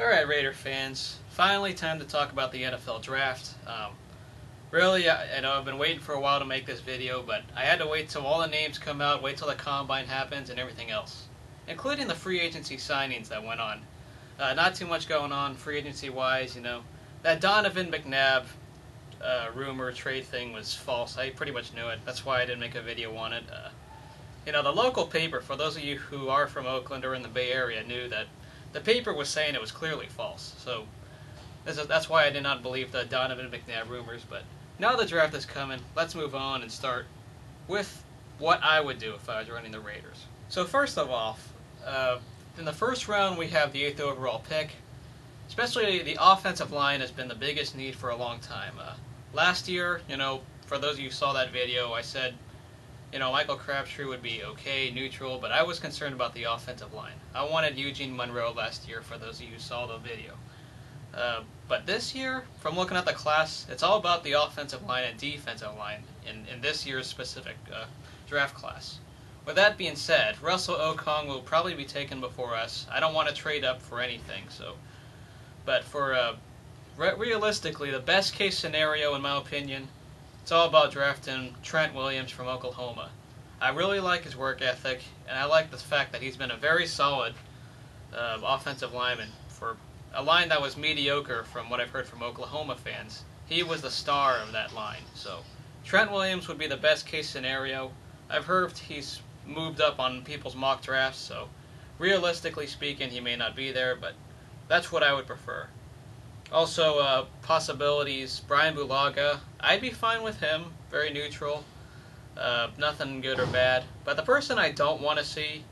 Alright, Raider fans, finally time to talk about the NFL Draft. Really, I know I've been waiting for a while to make this video, but I had to wait till all the names come out, wait till the Combine happens and everything else, including the free agency signings that went on. Not too much going on free agency-wise, you know. That Donovan McNabb rumor trade thing was false. I pretty much knew it. That's why I didn't make a video on it. You know, the local paper, for those of you who are from Oakland or in the Bay Area, knew that the paper was saying it was clearly false, so that's why I did not believe the Donovan McNabb rumors. But now the draft is coming, let's move on and start with what I would do if I was running the Raiders. So first of all, in the first round we have the 8th overall pick. Especially the offensive line has been the biggest need for a long time. Last year, you know, for those of you who saw that video, I said, you know, Michael Crabtree would be okay, neutral, but I was concerned about the offensive line. I wanted Eugene Monroe last year, for those of you who saw the video. But this year, from looking at the class, it's all about the offensive line and defensive line in this year's specific draft class. With that being said, Russell Okong will probably be taken before us. I don't want to trade up for anything, so... But for realistically, the best case scenario, in my opinion, it's all about drafting Trent Williams from Oklahoma. I really like his work ethic, and I like the fact that he's been a very solid offensive lineman. For a line that was mediocre from what I've heard from Oklahoma fans, he was the star of that line. So Trent Williams would be the best case scenario. I've heard he's moved up on people's mock drafts, so realistically speaking, he may not be there, but that's what I would prefer. Also, possibilities, Brian Bulaga, I'd be fine with him, very neutral, nothing good or bad. But the person I don't want to see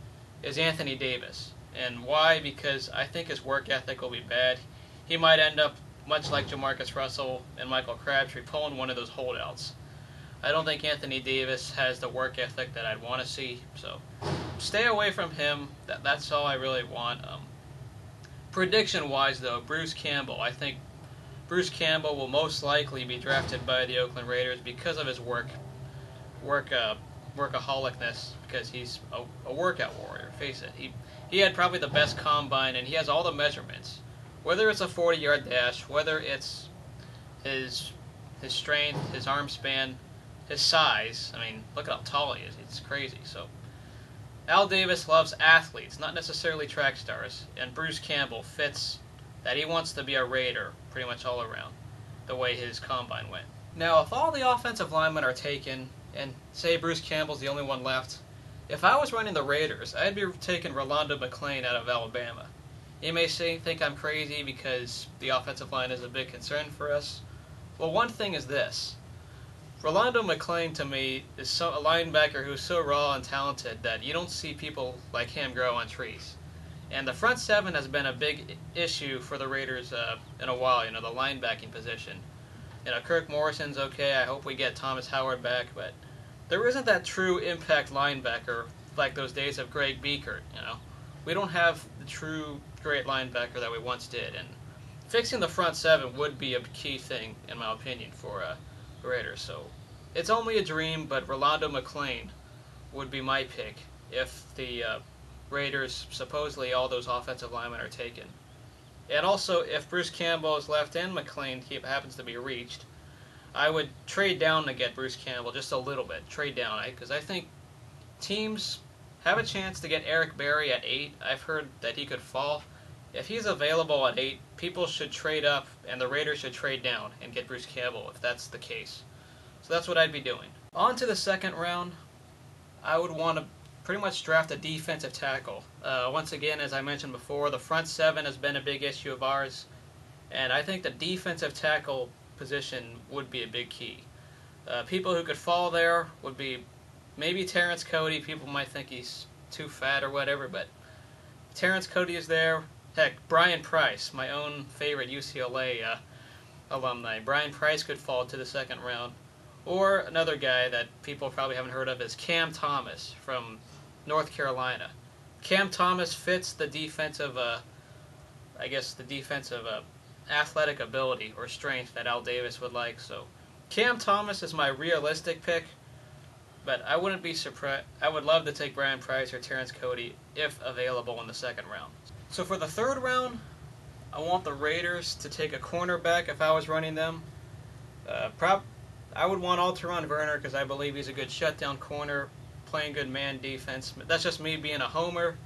is Anthony Davis. And why? Because I think his work ethic will be bad. He might end up, much like Jamarcus Russell and Michael Crabtree, pulling one of those holdouts. I don't think Anthony Davis has the work ethic that I'd want to see, so stay away from him. That's all I really want. Prediction-wise, though, Bruce Campbell. I think Bruce Campbell will most likely be drafted by the Oakland Raiders because of his workaholicness, because he's a workout warrior. Face it, he had probably the best combine, and he has all the measurements. Whether it's a 40-yard dash, whether it's his strength, his arm span, his size. I mean, look at how tall he is. It's crazy. So Al Davis loves athletes, not necessarily track stars, and Bruce Campbell fits that he wants to be a Raider pretty much all around, the way his combine went. Now, if all the offensive linemen are taken, and say Bruce Campbell's the only one left, if I was running the Raiders, I'd be taking Rolando McClain out of Alabama. You may think I'm crazy because the offensive line is a big concern for us. Well, one thing is this. Rolando McClain, to me, is a linebacker who's so raw and talented that you don't see people like him grow on trees. And the front seven has been a big issue for the Raiders in a while, you know, the linebacking position. You know, Kirk Morrison's okay, I hope we get Thomas Howard back, but there isn't that true impact linebacker like those days of Greg Beekert, you know. We don't have the true great linebacker that we once did, and fixing the front seven would be a key thing, in my opinion, for Raiders. So it's only a dream, but Rolando McClain would be my pick if the Raiders, supposedly all those offensive linemen, are taken. And also, if Bruce Campbell is left and McClain happens to be reached, I would trade down to get Bruce Campbell just a little bit. Trade down, because I think teams have a chance to get Eric Berry at 8. I've heard that he could fall. If he's available at 8, people should trade up, and the Raiders should trade down and get Bruce Campbell if that's the case. So that's what I'd be doing. On to the second round, I would want to pretty much draft a defensive tackle. Once again, as I mentioned before, the front seven has been a big issue of ours, and I think the defensive tackle position would be a big key. People who could fall there would be maybe Terrence Cody. People might think he's too fat or whatever, but Terrence Cody is there. Heck, Brian Price, my own favorite UCLA alumni. Brian Price could fall to the second round. Or another guy that people probably haven't heard of is Cam Thomas from North Carolina. Cam Thomas fits the defensive, athletic ability or strength that Al Davis would like. So Cam Thomas is my realistic pick, but I wouldn't be surprised. I would love to take Brian Price or Terrence Cody if available in the second round. So for the third round, I want the Raiders to take a cornerback if I was running them. I would want Alterraun Verner because I believe he's a good shutdown corner, playing good man defense. That's just me being a homer.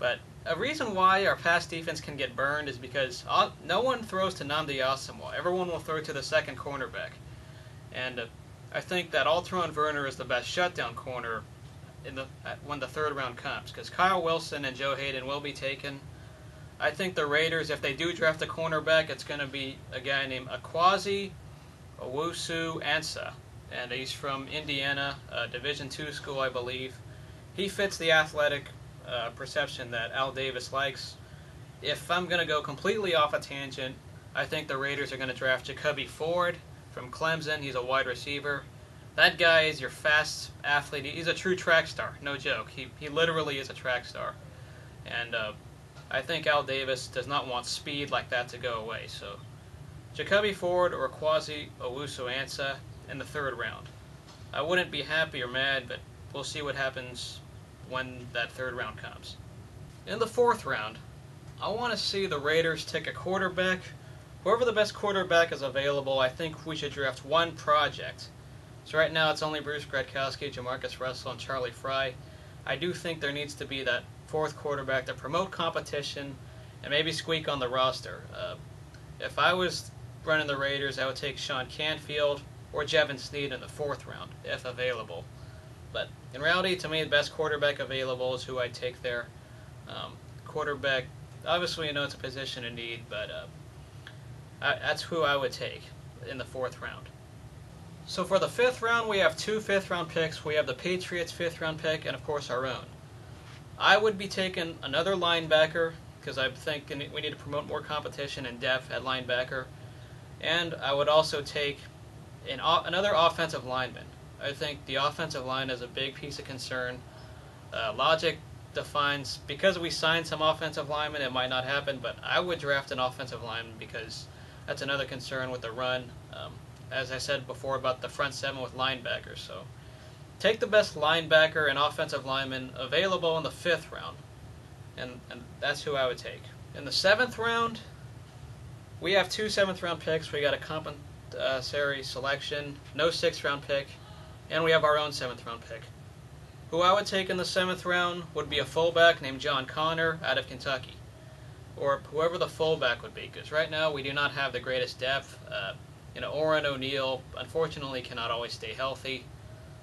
But a reason why our pass defense can get burned is because no one throws to Nnamdi Asomugha. Everyone will throw to the second cornerback. And I think that Alterraun Verner is the best shutdown corner in the when the third round comes, because Kyle Wilson and Joe Hayden will be taken. I think the Raiders, if they do draft a cornerback, it's going to be a guy named Akwasi Owusu-Ansah, and he's from Indiana, Division II school, I believe. He fits the athletic perception that Al Davis likes. If I'm going to go completely off a tangent, I think the Raiders are going to draft Jacoby Ford from Clemson. He's a wide receiver. That guy is your fast athlete. He's a true track star, no joke. He literally is a track star. And I think Al Davis does not want speed like that to go away. So Jacoby Ford or Akwasi Owusu-Ansah in the third round. I wouldn't be happy or mad, but we'll see what happens when that third round comes. In the fourth round, I want to see the Raiders take a quarterback. Whoever the best quarterback is available, I think we should draft one project. So right now it's only Bruce Gradkowski, Jamarcus Russell, and Charlie Fry. I do think there needs to be that fourth quarterback to promote competition and maybe squeak on the roster. If I was running the Raiders, I would take Sean Canfield or Jevin Snead in the fourth round, if available. But in reality, to me, the best quarterback available is who I take there. Quarterback, obviously, you know, it's a position of need, but that's who I would take in the fourth round. So for the fifth round, we have two fifth-round picks. We have the Patriots' fifth-round pick and, of course, our own. I would be taking another linebacker because I think we need to promote more competition and depth at linebacker. And I would also take another offensive lineman. I think the offensive line is a big piece of concern. Logic defines, because we signed some offensive linemen, it might not happen, but I would draft an offensive lineman because that's another concern with the run, as I said before about the front seven with linebackers. So take the best linebacker and offensive lineman available in the fifth round, and that's who I would take. In the seventh round, we have two seventh-round picks. We got a compensatory selection, no sixth-round pick, and we have our own seventh-round pick. Who I would take in the seventh round would be a fullback named John Connor out of Kentucky, or whoever the fullback would be, because right now we do not have the greatest depth. You know, Orrin O'Neill, unfortunately, cannot always stay healthy.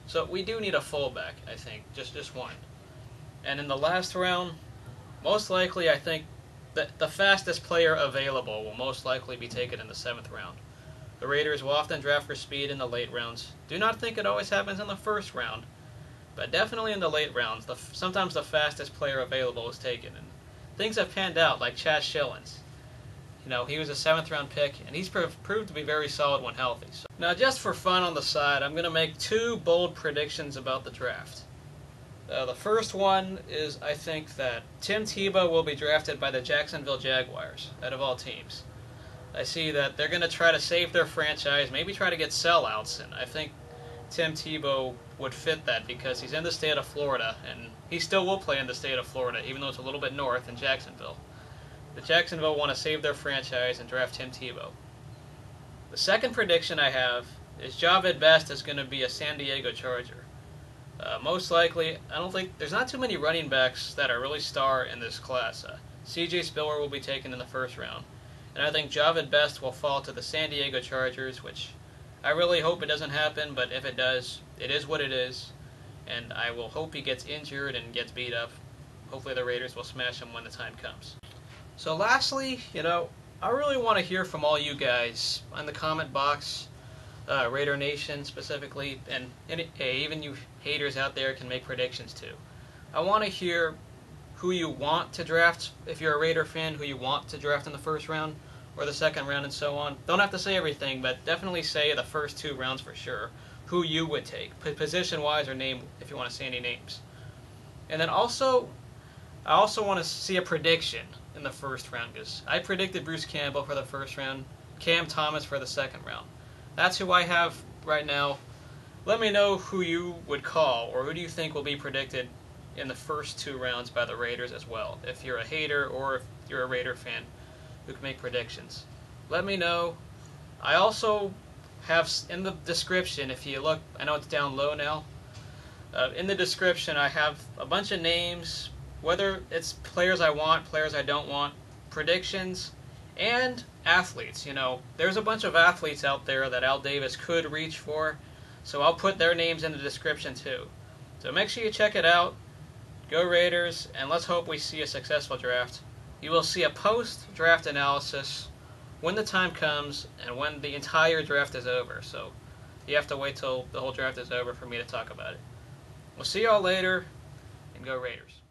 So we do need a fullback, I think, just one. And in the last round, most likely I think that the fastest player available will most likely be taken in the seventh round. The Raiders will often draft for speed in the late rounds. Do not think it always happens in the first round, but definitely in the late rounds, sometimes the fastest player available is taken. And things have panned out, like Chaz Shillings. You know, he was a seventh-round pick, and he's proved to be very solid when healthy. So, now, just for fun on the side, I'm going to make two bold predictions about the draft. The first one is, I think, that Tim Tebow will be drafted by the Jacksonville Jaguars, out of all teams. I see that they're going to try to save their franchise, maybe try to get sellouts, and I think Tim Tebow would fit that because he's in the state of Florida, and he still will play in the state of Florida, even though it's a little bit north in Jacksonville. The Jacksonville want to save their franchise and draft Tim Tebow. The second prediction I have is Javon Best is going to be a San Diego Charger. Most likely, I don't think there's not too many running backs that are really star in this class. C.J. Spiller will be taken in the first round, and I think Javon Best will fall to the San Diego Chargers, which I really hope it doesn't happen. But if it does, it is what it is, and I will hope he gets injured and gets beat up. Hopefully, the Raiders will smash him when the time comes. So lastly, you know, I really want to hear from all you guys in the comment box, Raider Nation specifically, and hey, even you haters out there can make predictions too. I want to hear who you want to draft, if you're a Raider fan, who you want to draft in the first round or the second round and so on. Don't have to say everything, but definitely say the first two rounds for sure, who you would take, position-wise or name, if you want to say any names. And then also, I also want to see a prediction in the first round, because I predicted Bruce Campbell for the first round, Cam Thomas for the second round. That's who I have right now. Let me know who you would call, or who do you think will be predicted in the first two rounds by the Raiders as well, if you're a hater or if you're a Raider fan. who can make predictions. Let me know. I also have in the description, if you look, I know it's down low now. In the description, I have a bunch of names, whether it's players I want, players I don't want, predictions, and athletes. You know, there's a bunch of athletes out there that Al Davis could reach for, so I'll put their names in the description too. So make sure you check it out. Go Raiders, and let's hope we see a successful draft. You will see a post-draft analysis when the time comes and when the entire draft is over. So you have to wait till the whole draft is over for me to talk about it. We'll see y'all later, and go Raiders.